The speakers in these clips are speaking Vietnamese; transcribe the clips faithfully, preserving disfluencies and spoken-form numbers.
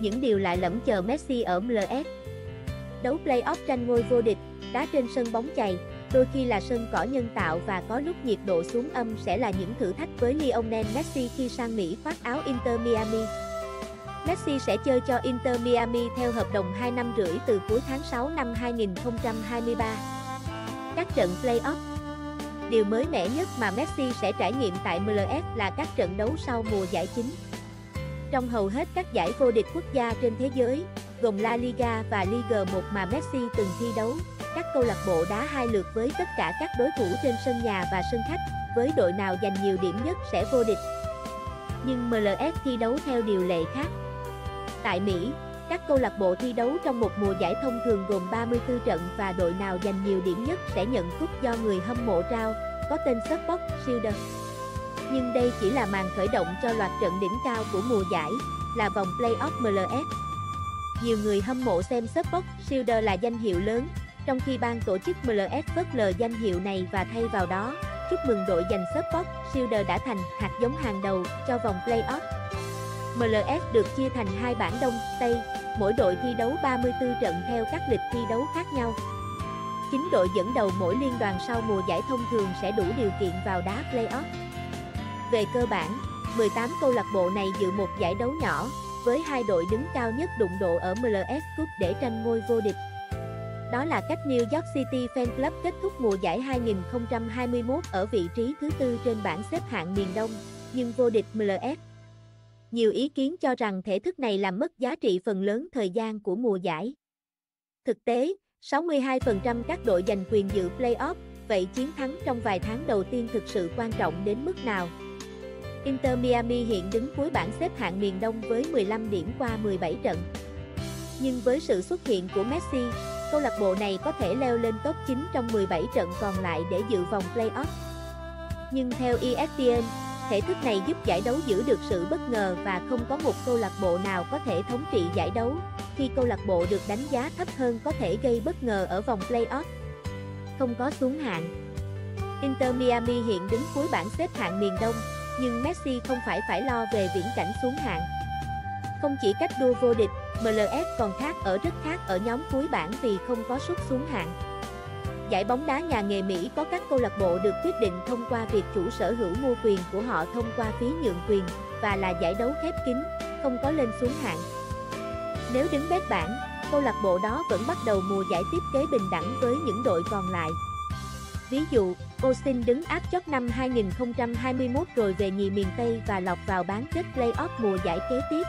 những điều lạ lẫm chờ Messi ở em lờ ét. Đấu play-off tranh ngôi vô địch, đá trên sân bóng chày, đôi khi là sân cỏ nhân tạo và có lúc nhiệt độ xuống âm sẽ là những thử thách với Lionel Messi khi sang Mỹ khoác áo Inter Miami. Messi sẽ chơi cho Inter Miami theo hợp đồng hai năm rưỡi từ cuối tháng sáu năm hai nghìn không trăm hai mươi ba. Các trận play-off. Điều mới mẻ nhất mà Messi sẽ trải nghiệm tại em lờ ét là các trận đấu sau mùa giải chính. Trong hầu hết các giải vô địch quốc gia trên thế giới, gồm La Liga và Ligue một mà Messi từng thi đấu, các câu lạc bộ đá hai lượt với tất cả các đối thủ trên sân nhà và sân khách, với đội nào giành nhiều điểm nhất sẽ vô địch. Nhưng em lờ ét thi đấu theo điều lệ khác. Tại Mỹ, các câu lạc bộ thi đấu trong một mùa giải thông thường gồm ba mươi tư trận và đội nào giành nhiều điểm nhất sẽ nhận cúp do người hâm mộ trao, có tên Supporters' Shield. Nhưng đây chỉ là màn khởi động cho loạt trận đỉnh cao của mùa giải, là vòng play-off em lờ ét. Nhiều người hâm mộ xem Supporters' Shield là danh hiệu lớn, trong khi ban tổ chức em lờ ét phớt lờ danh hiệu này và thay vào đó, chúc mừng đội giành Supporters' Shield đã thành hạt giống hàng đầu cho vòng play-off. em lờ ét được chia thành hai bảng Đông, Tây, mỗi đội thi đấu ba mươi tư trận theo các lịch thi đấu khác nhau. Chín đội dẫn đầu mỗi liên đoàn sau mùa giải thông thường sẽ đủ điều kiện vào đá play-off. Về cơ bản, mười tám câu lạc bộ này dự một giải đấu nhỏ, với hai đội đứng cao nhất đụng độ ở em lờ ét Cup để tranh ngôi vô địch. Đó là cách New York City Fan Club kết thúc mùa giải hai nghìn không trăm hai mươi mốt ở vị trí thứ tư trên bảng xếp hạng miền Đông, nhưng vô địch em lờ ét. Nhiều ý kiến cho rằng thể thức này làm mất giá trị phần lớn thời gian của mùa giải. Thực tế, sáu mươi hai phần trăm các đội giành quyền dự play-off, vậy chiến thắng trong vài tháng đầu tiên thực sự quan trọng đến mức nào? Inter Miami hiện đứng cuối bảng xếp hạng miền Đông với mười lăm điểm qua mười bảy trận. Nhưng với sự xuất hiện của Messi, câu lạc bộ này có thể leo lên top chín trong mười bảy trận còn lại để dự vòng play-off. Nhưng theo E S P N, thể thức này giúp giải đấu giữ được sự bất ngờ và không có một câu lạc bộ nào có thể thống trị giải đấu, khi câu lạc bộ được đánh giá thấp hơn có thể gây bất ngờ ở vòng play-off. Không có xuống hạng. Inter Miami hiện đứng cuối bảng xếp hạng miền Đông, nhưng Messi không phải phải lo về viễn cảnh xuống hạng. Không chỉ cách đua vô địch, em lờ ét còn khác ở rất khác ở nhóm cuối bảng vì không có suất xuống hạng. Giải bóng đá nhà nghề Mỹ có các câu lạc bộ được quyết định thông qua việc chủ sở hữu mua quyền của họ thông qua phí nhượng quyền, và là giải đấu khép kín, không có lên xuống hạng. Nếu đứng bét bảng, câu lạc bộ đó vẫn bắt đầu mùa giải tiếp kế bình đẳng với những đội còn lại. Ví dụ, Austin đứng áp chót năm hai nghìn không trăm hai mươi mốt rồi về nhì miền Tây và lọt vào bán kết play-off mùa giải kế tiếp.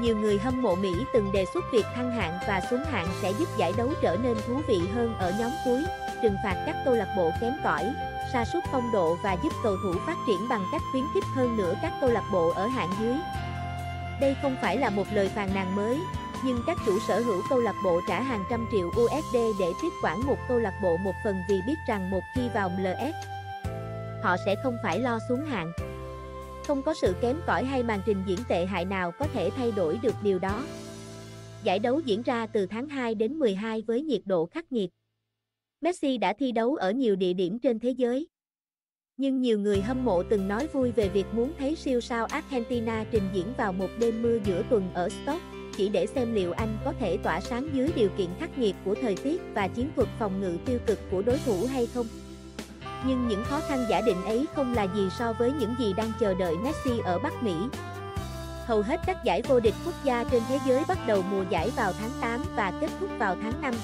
Nhiều người hâm mộ Mỹ từng đề xuất việc thăng hạng và xuống hạng sẽ giúp giải đấu trở nên thú vị hơn ở nhóm cuối, trừng phạt các câu lạc bộ kém cỏi, sa sút phong độ và giúp cầu thủ phát triển bằng cách khuyến khích hơn nữa các câu lạc bộ ở hạng dưới. Đây không phải là một lời phàn nàn mới, nhưng các chủ sở hữu câu lạc bộ trả hàng trăm triệu u ét đê để tiếp quản một câu lạc bộ một phần vì biết rằng một khi vào em lờ ét, họ sẽ không phải lo xuống hạng. Không có sự kém cỏi hay màn trình diễn tệ hại nào có thể thay đổi được điều đó. Giải đấu diễn ra từ tháng hai đến mười hai với nhiệt độ khắc nghiệt. Messi đã thi đấu ở nhiều địa điểm trên thế giới. Nhưng nhiều người hâm mộ từng nói vui về việc muốn thấy siêu sao Argentina trình diễn vào một đêm mưa giữa tuần ở Stoke, chỉ để xem liệu anh có thể tỏa sáng dưới điều kiện khắc nghiệt của thời tiết và chiến thuật phòng ngự tiêu cực của đối thủ hay không. Nhưng những khó khăn giả định ấy không là gì so với những gì đang chờ đợi Messi ở Bắc Mỹ. Hầu hết các giải vô địch quốc gia trên thế giới bắt đầu mùa giải vào tháng tám và kết thúc vào tháng năm.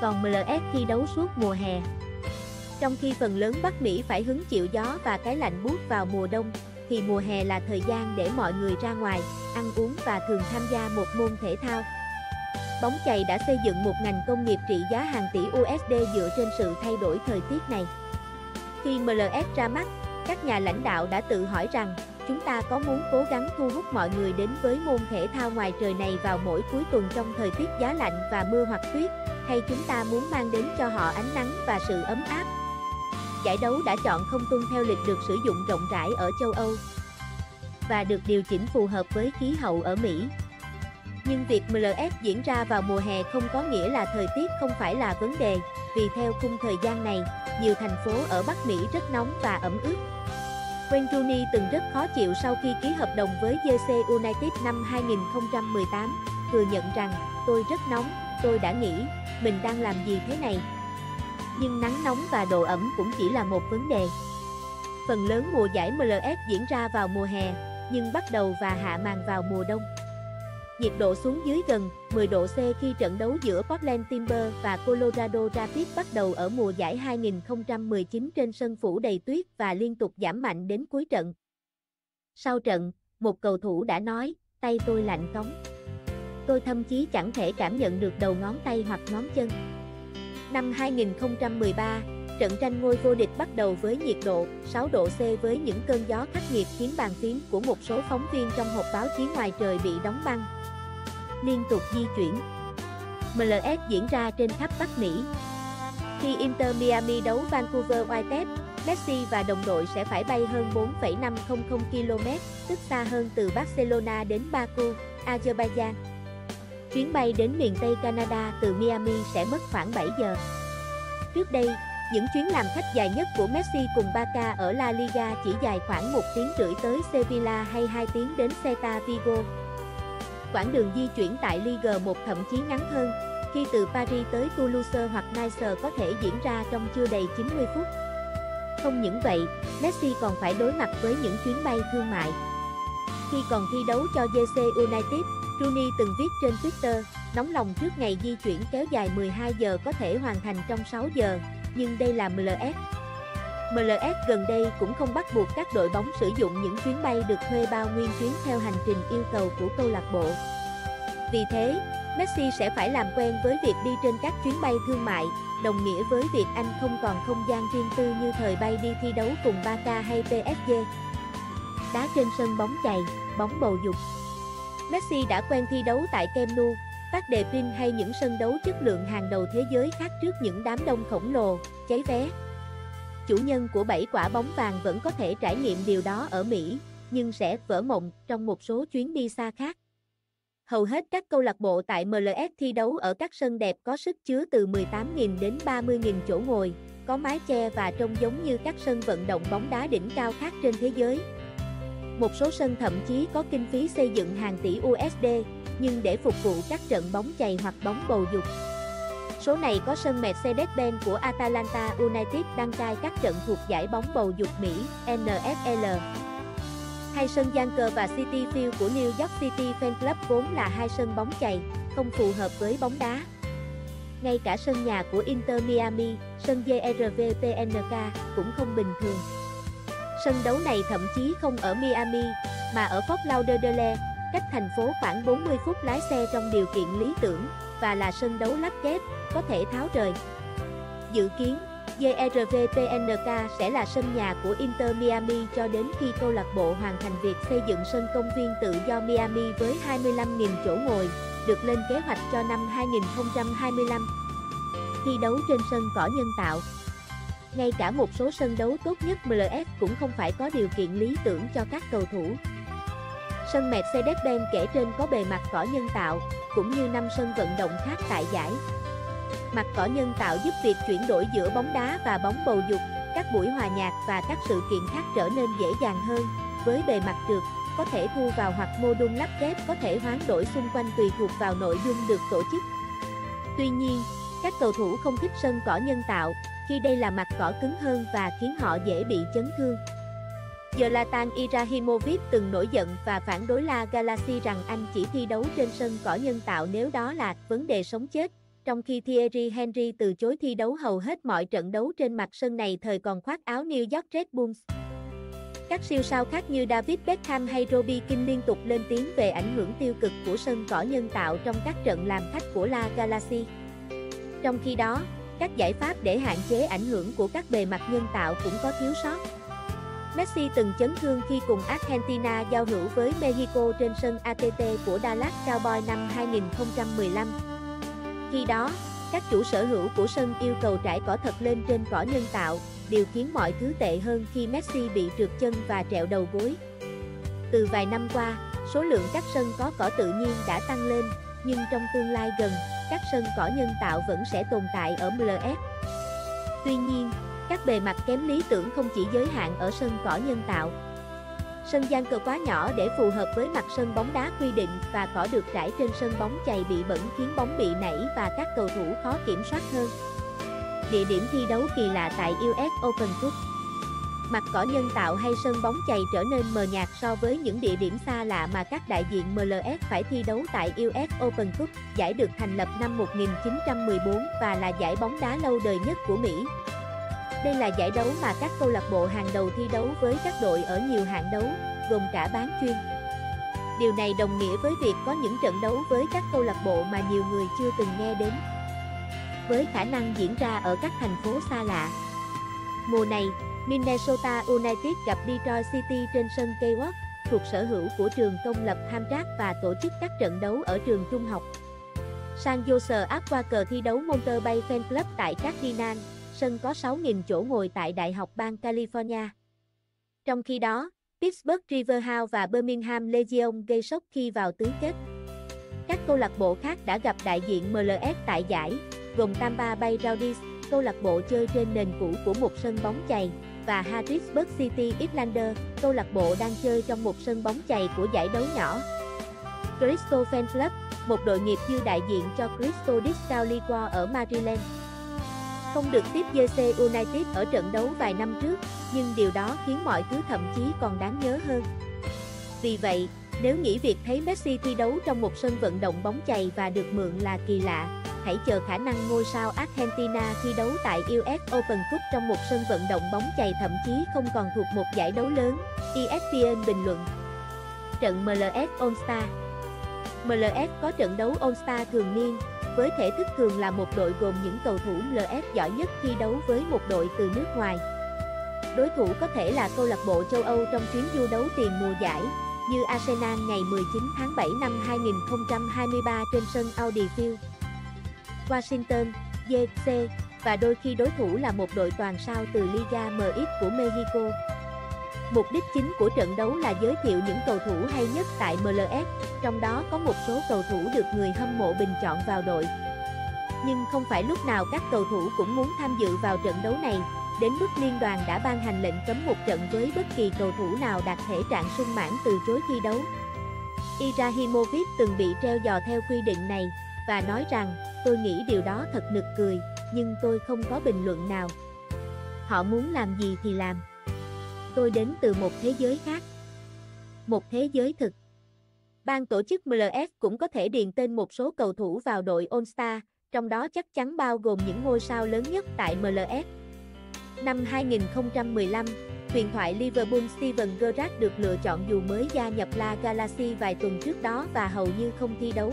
Còn em lờ ét thi đấu suốt mùa hè. Trong khi phần lớn Bắc Mỹ phải hứng chịu gió và cái lạnh buốt vào mùa đông, thì mùa hè là thời gian để mọi người ra ngoài, ăn uống và thường tham gia một môn thể thao. Bóng chày đã xây dựng một ngành công nghiệp trị giá hàng tỷ u ét đê dựa trên sự thay đổi thời tiết này. Khi em lờ ét ra mắt, các nhà lãnh đạo đã tự hỏi rằng, chúng ta có muốn cố gắng thu hút mọi người đến với môn thể thao ngoài trời này vào mỗi cuối tuần trong thời tiết giá lạnh và mưa hoặc tuyết, hay chúng ta muốn mang đến cho họ ánh nắng và sự ấm áp. Giải đấu đã chọn không tuân theo lịch được sử dụng rộng rãi ở châu Âu và được điều chỉnh phù hợp với khí hậu ở Mỹ. Nhưng việc em lờ ét diễn ra vào mùa hè không có nghĩa là thời tiết không phải là vấn đề, vì theo khung thời gian này, nhiều thành phố ở Bắc Mỹ rất nóng và ẩm ướt. Wayne Rooney từng rất khó chịu sau khi ký hợp đồng với đê xê United năm hai nghìn không trăm mười tám, thừa nhận rằng, tôi rất nóng, tôi đã nghĩ, mình đang làm gì thế này. Nhưng nắng nóng và độ ẩm cũng chỉ là một vấn đề. Phần lớn mùa giải em lờ ét diễn ra vào mùa hè, nhưng bắt đầu và hạ màn vào mùa đông. Nhiệt độ xuống dưới gần mười độ C khi trận đấu giữa Portland Timbers và Colorado Rapids bắt đầu ở mùa giải hai nghìn không trăm mười chín trên sân phủ đầy tuyết và liên tục giảm mạnh đến cuối trận. Sau trận, một cầu thủ đã nói, tay tôi lạnh cóng. Tôi thậm chí chẳng thể cảm nhận được đầu ngón tay hoặc ngón chân. Năm hai nghìn không trăm mười ba, trận tranh ngôi vô địch bắt đầu với nhiệt độ sáu độ C với những cơn gió khắc nghiệt khiến bàn phím của một số phóng viên trong hộp báo chí ngoài trời bị đóng băng. Liên tục di chuyển, em lờ ét diễn ra trên khắp Bắc Mỹ. Khi Inter Miami đấu Vancouver Whitecaps, Messi và đồng đội sẽ phải bay hơn bốn nghìn năm trăm ki lô mét, tức xa hơn từ Barcelona đến Baku, Azerbaijan. Chuyến bay đến miền Tây Canada từ Miami sẽ mất khoảng bảy giờ. Trước đây, những chuyến làm khách dài nhất của Messi cùng Barca ở La Liga chỉ dài khoảng một tiếng rưỡi tới Sevilla hay hai tiếng đến Celta Vigo. Quãng đường di chuyển tại Ligue một thậm chí ngắn hơn, khi từ Paris tới Toulouse hoặc Nice có thể diễn ra trong chưa đầy chín mươi phút. Không những vậy, Messi còn phải đối mặt với những chuyến bay thương mại. Khi còn thi đấu cho đê xê United, Rooney từng viết trên Twitter, nóng lòng trước ngày di chuyển kéo dài mười hai giờ có thể hoàn thành trong sáu giờ, nhưng đây là em lờ ét. em lờ ét gần đây cũng không bắt buộc các đội bóng sử dụng những chuyến bay được thuê bao nguyên chuyến theo hành trình yêu cầu của câu lạc bộ. Vì thế, Messi sẽ phải làm quen với việc đi trên các chuyến bay thương mại, đồng nghĩa với việc anh không còn không gian riêng tư như thời bay đi thi đấu cùng Barca hay pê ét giê. Đá trên sân bóng chày, bóng bầu dục. Messi đã quen thi đấu tại Camp Nou, Parc des Princes hay những sân đấu chất lượng hàng đầu thế giới khác trước những đám đông khổng lồ, cháy vé. Chủ nhân của bảy quả bóng vàng vẫn có thể trải nghiệm điều đó ở Mỹ, nhưng sẽ vỡ mộng trong một số chuyến đi xa khác. Hầu hết các câu lạc bộ tại em lờ ét thi đấu ở các sân đẹp có sức chứa từ mười tám nghìn đến ba mươi nghìn chỗ ngồi, có mái che và trông giống như các sân vận động bóng đá đỉnh cao khác trên thế giới. Một số sân thậm chí có kinh phí xây dựng hàng tỷ u ét đê, nhưng để phục vụ các trận bóng chày hoặc bóng bầu dục. Số này có sân Mercedes-Benz của Atlanta United đăng cai các trận thuộc giải bóng bầu dục Mỹ, N F L. Hai sân Yankee và City Field của New York City Fan Club vốn là hai sân bóng chày, không phù hợp với bóng đá. Ngay cả sân nhà của Inter Miami, sân đê rờ vê pê en ca cũng không bình thường. Sân đấu này thậm chí không ở Miami, mà ở Fort Lauderdale, cách thành phố khoảng bốn mươi phút lái xe trong điều kiện lý tưởng, và là sân đấu lắp ghép, có thể tháo rời. Dự kiến, đê rờ vê pê en ca sẽ là sân nhà của Inter Miami cho đến khi câu lạc bộ hoàn thành việc xây dựng sân công viên tự do Miami với hai mươi lăm nghìn chỗ ngồi, được lên kế hoạch cho năm hai nghìn không trăm hai mươi lăm. Thi đấu trên sân cỏ nhân tạo. Ngay cả một số sân đấu tốt nhất em lờ ét cũng không phải có điều kiện lý tưởng cho các cầu thủ. Sân Mercedes-Benz kể trên có bề mặt cỏ nhân tạo, cũng như năm sân vận động khác tại giải. Mặt cỏ nhân tạo giúp việc chuyển đổi giữa bóng đá và bóng bầu dục, các buổi hòa nhạc và các sự kiện khác trở nên dễ dàng hơn, với bề mặt trượt, có thể thu vào hoặc mô đun lắp ghép có thể hoán đổi xung quanh tùy thuộc vào nội dung được tổ chức. Tuy nhiên, các cầu thủ không thích sân cỏ nhân tạo, khi đây là mặt cỏ cứng hơn và khiến họ dễ bị chấn thương. Zlatan Ibrahimovic từng nổi giận và phản đối La Galaxy rằng anh chỉ thi đấu trên sân cỏ nhân tạo nếu đó là vấn đề sống chết, trong khi Thierry Henry từ chối thi đấu hầu hết mọi trận đấu trên mặt sân này thời còn khoác áo New York Red Bulls. Các siêu sao khác như David Beckham hay Robbie Keane liên tục lên tiếng về ảnh hưởng tiêu cực của sân cỏ nhân tạo trong các trận làm khách của La Galaxy. Trong khi đó, các giải pháp để hạn chế ảnh hưởng của các bề mặt nhân tạo cũng có thiếu sót. Messi từng chấn thương khi cùng Argentina giao hữu với Mexico trên sân a tê tê của Dallas Cowboys năm hai nghìn không trăm mười lăm. Khi đó, các chủ sở hữu của sân yêu cầu trải cỏ thật lên trên cỏ nhân tạo, điều khiến mọi thứ tệ hơn khi Messi bị trượt chân và trẹo đầu gối. Từ vài năm qua, số lượng các sân có cỏ tự nhiên đã tăng lên, nhưng trong tương lai gần, các sân cỏ nhân tạo vẫn sẽ tồn tại ở em lờ ét. Tuy nhiên, Các bề mặt kém lý tưởng không chỉ giới hạn ở sân cỏ nhân tạo. Sân giang cờ quá nhỏ để phù hợp với mặt sân bóng đá quy định và cỏ được trải trên sân bóng chày bị bẩn khiến bóng bị nảy và các cầu thủ khó kiểm soát hơn. Địa điểm thi đấu kỳ lạ tại u ét Open Cup. Mặt cỏ nhân tạo hay sân bóng chày trở nên mờ nhạt so với những địa điểm xa lạ mà các đại diện em lờ ét phải thi đấu tại u ét Open Cup, giải được thành lập năm một nghìn chín trăm mười bốn và là giải bóng đá lâu đời nhất của Mỹ. Đây là giải đấu mà các câu lạc bộ hàng đầu thi đấu với các đội ở nhiều hạng đấu, gồm cả bán chuyên. Điều này đồng nghĩa với việc có những trận đấu với các câu lạc bộ mà nhiều người chưa từng nghe đến, với khả năng diễn ra ở các thành phố xa lạ. Mùa này, Minnesota United gặp Detroit City trên sân Kewpit, thuộc sở hữu của trường công lập Hamtramck và tổ chức các trận đấu ở trường trung học. San Jose Aqua thi đấu Monterey Bay Fan Club tại Cardinal, sân có sáu nghìn chỗ ngồi tại Đại học bang California. Trong khi đó, Pittsburgh Riverhounds và Birmingham Legion gây sốc khi vào tứ kết. Các câu lạc bộ khác đã gặp đại diện em lờ ét tại giải, gồm Tampa Bay Rowdies, câu lạc bộ chơi trên nền cũ của một sân bóng chày, và Harrisburg City Islander, câu lạc bộ đang chơi trong một sân bóng chày của giải đấu nhỏ. Crystal Fan Club, một đội nghiệp dư đại diện cho Crystal Discount Liquor ở Maryland, không được tiếp đê xê United ở trận đấu vài năm trước, nhưng điều đó khiến mọi thứ thậm chí còn đáng nhớ hơn. Vì vậy, nếu nghĩ việc thấy Messi thi đấu trong một sân vận động bóng chày và được mượn là kỳ lạ, hãy chờ khả năng ngôi sao Argentina thi đấu tại u ét Open Cup trong một sân vận động bóng chày thậm chí không còn thuộc một giải đấu lớn, e ét pê en bình luận. Trận em lờ ét All-Star. em lờ ét có trận đấu All-Star thường niên, với thể thức thường là một đội gồm những cầu thủ em lờ ét giỏi nhất thi đấu với một đội từ nước ngoài. Đối thủ có thể là câu lạc bộ châu Âu trong chuyến du đấu tiền mùa giải, như Arsenal ngày mười chín tháng bảy năm hai nghìn không trăm hai mươi ba trên sân Audi Field, Washington, đê xê, và đôi khi đối thủ là một đội toàn sao từ Liga em ích của Mexico. Mục đích chính của trận đấu là giới thiệu những cầu thủ hay nhất tại em lờ ét, trong đó có một số cầu thủ được người hâm mộ bình chọn vào đội. Nhưng không phải lúc nào các cầu thủ cũng muốn tham dự vào trận đấu này, đến mức liên đoàn đã ban hành lệnh cấm một trận với bất kỳ cầu thủ nào đạt thể trạng sung mãn từ chối thi đấu. Ibrahimovic từng bị treo giò theo quy định này, và nói rằng, tôi nghĩ điều đó thật nực cười, nhưng tôi không có bình luận nào. Họ muốn làm gì thì làm. Tôi đến từ một thế giới khác. Một thế giới thực. Ban tổ chức em lờ ét cũng có thể điền tên một số cầu thủ vào đội All-Star, trong đó chắc chắn bao gồm những ngôi sao lớn nhất tại em lờ ét. Năm hai nghìn không trăm mười lăm, huyền thoại Liverpool Steven Gerrard được lựa chọn dù mới gia nhập La Galaxy vài tuần trước đó và hầu như không thi đấu.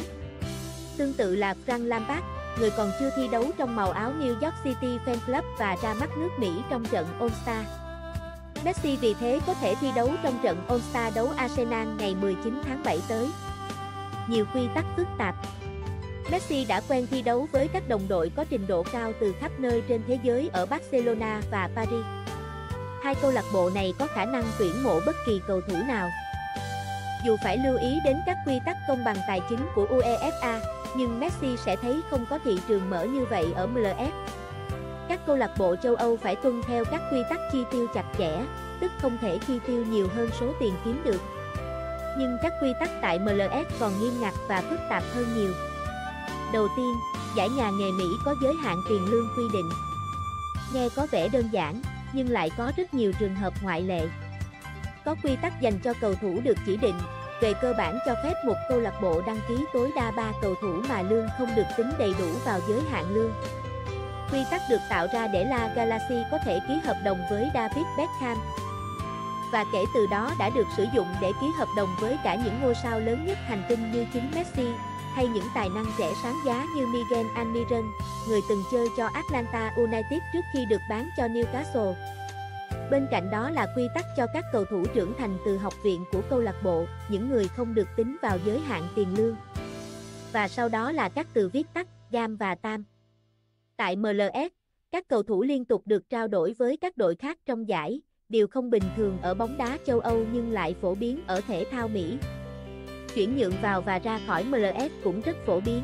Tương tự là Frank Lampard, người còn chưa thi đấu trong màu áo New York City Fan Club và ra mắt nước Mỹ trong trận All-Star. Messi vì thế có thể thi đấu trong trận All-Star đấu Arsenal ngày mười chín tháng bảy tới. Nhiều quy tắc phức tạp. Messi đã quen thi đấu với các đồng đội có trình độ cao từ khắp nơi trên thế giới ở Barcelona và Paris. Hai câu lạc bộ này có khả năng tuyển mộ bất kỳ cầu thủ nào. Dù phải lưu ý đến các quy tắc công bằng tài chính của UEFA, nhưng Messi sẽ thấy không có thị trường mở như vậy ở em lờ ét. Các câu lạc bộ châu Âu phải tuân theo các quy tắc chi tiêu chặt chẽ, tức không thể chi tiêu nhiều hơn số tiền kiếm được. Nhưng các quy tắc tại em lờ ét còn nghiêm ngặt và phức tạp hơn nhiều. Đầu tiên, giải nhà nghề Mỹ có giới hạn tiền lương quy định. Nghe có vẻ đơn giản, nhưng lại có rất nhiều trường hợp ngoại lệ. Có quy tắc dành cho cầu thủ được chỉ định, về cơ bản cho phép một câu lạc bộ đăng ký tối đa ba cầu thủ mà lương không được tính đầy đủ vào giới hạn lương. Quy tắc được tạo ra để La Galaxy có thể ký hợp đồng với David Beckham, và kể từ đó đã được sử dụng để ký hợp đồng với cả những ngôi sao lớn nhất hành tinh như chính Messi, hay những tài năng trẻ sáng giá như Miguel Almiron, người từng chơi cho Atlanta United trước khi được bán cho Newcastle. Bên cạnh đó là quy tắc cho các cầu thủ trưởng thành từ học viện của câu lạc bộ, những người không được tính vào giới hạn tiền lương. Và sau đó là các từ viết tắt, gam và tam. Tại em lờ ét, các cầu thủ liên tục được trao đổi với các đội khác trong giải, điều không bình thường ở bóng đá châu Âu nhưng lại phổ biến ở thể thao Mỹ. Chuyển nhượng vào và ra khỏi em lờ ét cũng rất phổ biến.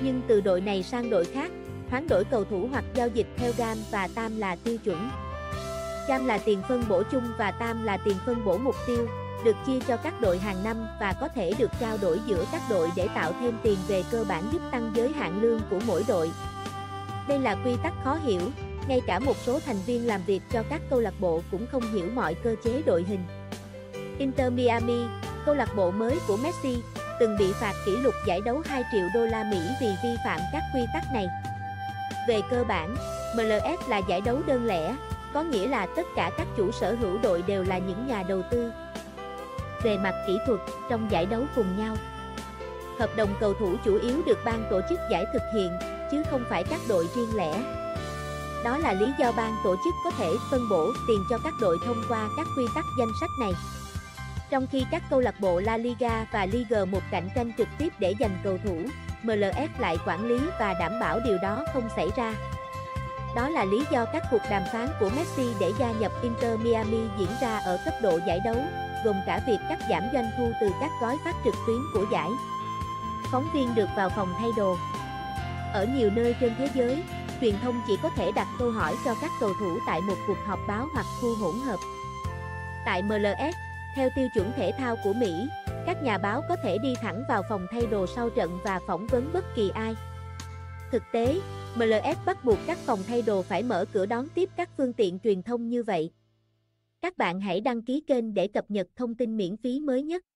Nhưng từ đội này sang đội khác, hoán đổi cầu thủ hoặc giao dịch theo gam và tam là tiêu chuẩn. Gam là tiền phân bổ chung và tam là tiền phân bổ mục tiêu, được chia cho các đội hàng năm và có thể được trao đổi giữa các đội để tạo thêm tiền về cơ bản giúp tăng giới hạn lương của mỗi đội. Đây là quy tắc khó hiểu, ngay cả một số thành viên làm việc cho các câu lạc bộ cũng không hiểu mọi cơ chế đội hình. Inter Miami, câu lạc bộ mới của Messi, từng bị phạt kỷ lục giải đấu hai triệu đô la Mỹ vì vi phạm các quy tắc này. Về cơ bản, M L S là giải đấu đơn lẻ, có nghĩa là tất cả các chủ sở hữu đội đều là những nhà đầu tư. Về mặt kỹ thuật, trong giải đấu cùng nhau, hợp đồng cầu thủ chủ yếu được ban tổ chức giải thực hiện, chứ không phải các đội riêng lẻ. Đó là lý do ban tổ chức có thể phân bổ tiền cho các đội thông qua các quy tắc danh sách này. Trong khi các câu lạc bộ La Liga và Ligue một cạnh tranh trực tiếp để giành cầu thủ, M L S lại quản lý và đảm bảo điều đó không xảy ra. Đó là lý do các cuộc đàm phán của Messi để gia nhập Inter Miami diễn ra ở cấp độ giải đấu, gồm cả việc cắt giảm doanh thu từ các gói phát trực tuyến của giải. Phóng viên được vào phòng thay đồ. Ở nhiều nơi trên thế giới, truyền thông chỉ có thể đặt câu hỏi cho các cầu thủ tại một cuộc họp báo hoặc khu hỗn hợp. Tại M L S, theo tiêu chuẩn thể thao của Mỹ, các nhà báo có thể đi thẳng vào phòng thay đồ sau trận và phỏng vấn bất kỳ ai. Thực tế, M L S bắt buộc các phòng thay đồ phải mở cửa đón tiếp các phương tiện truyền thông như vậy. Các bạn hãy đăng ký kênh để cập nhật thông tin miễn phí mới nhất.